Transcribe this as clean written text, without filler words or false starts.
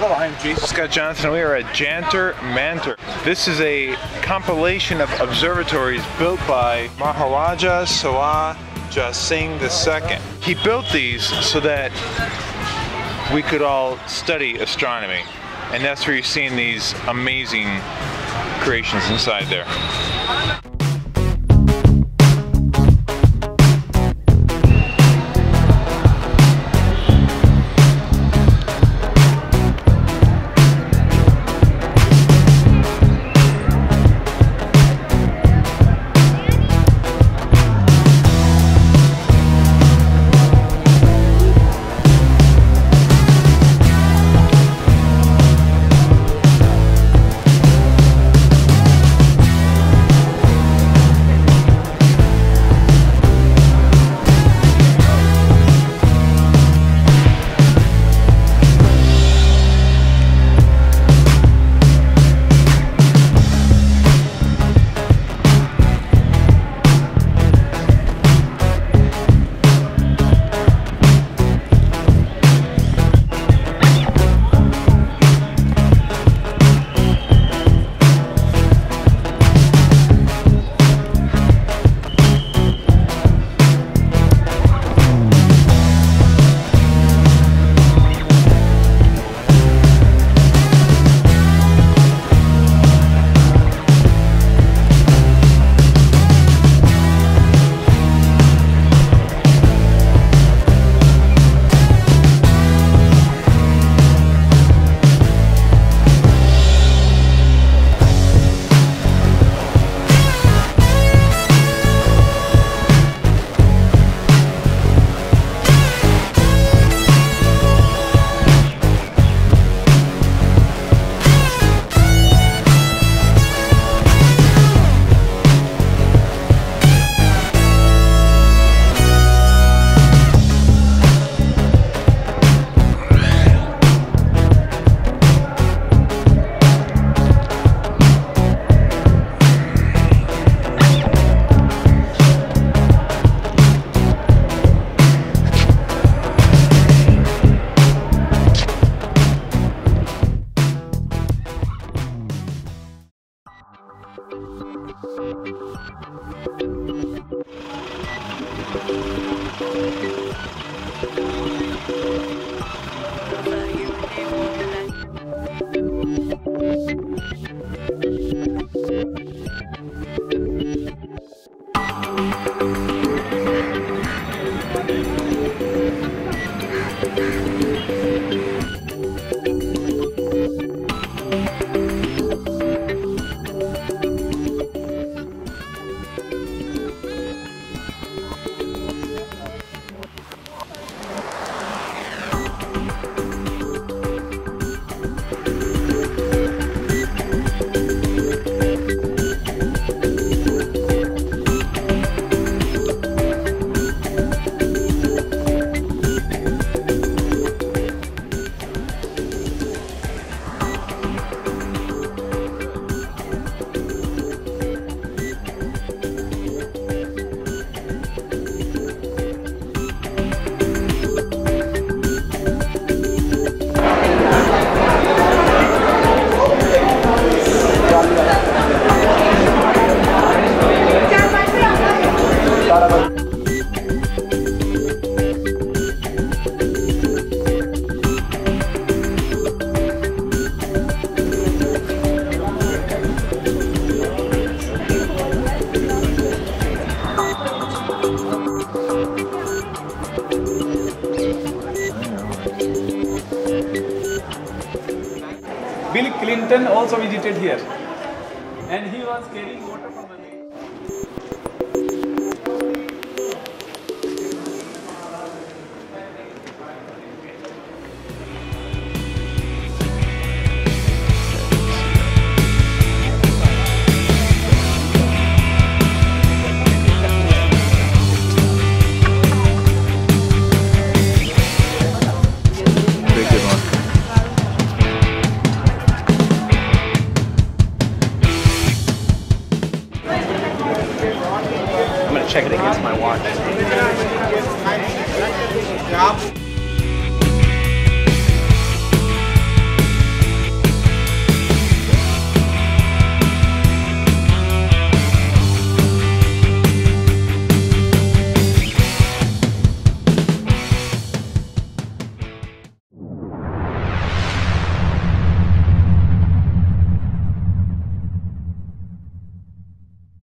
Hello, I'm Jesus Scott Johnson, and we are at Jantar Mantar. This is a compilation of observatories built by Maharaja Sawai Jai Singh II. He built these so that we could all study astronomy, and that's where you're seeing these amazing creations inside there. Bill Clinton also visited here, and he was carrying water from a lake. I'm going to check it against my watch.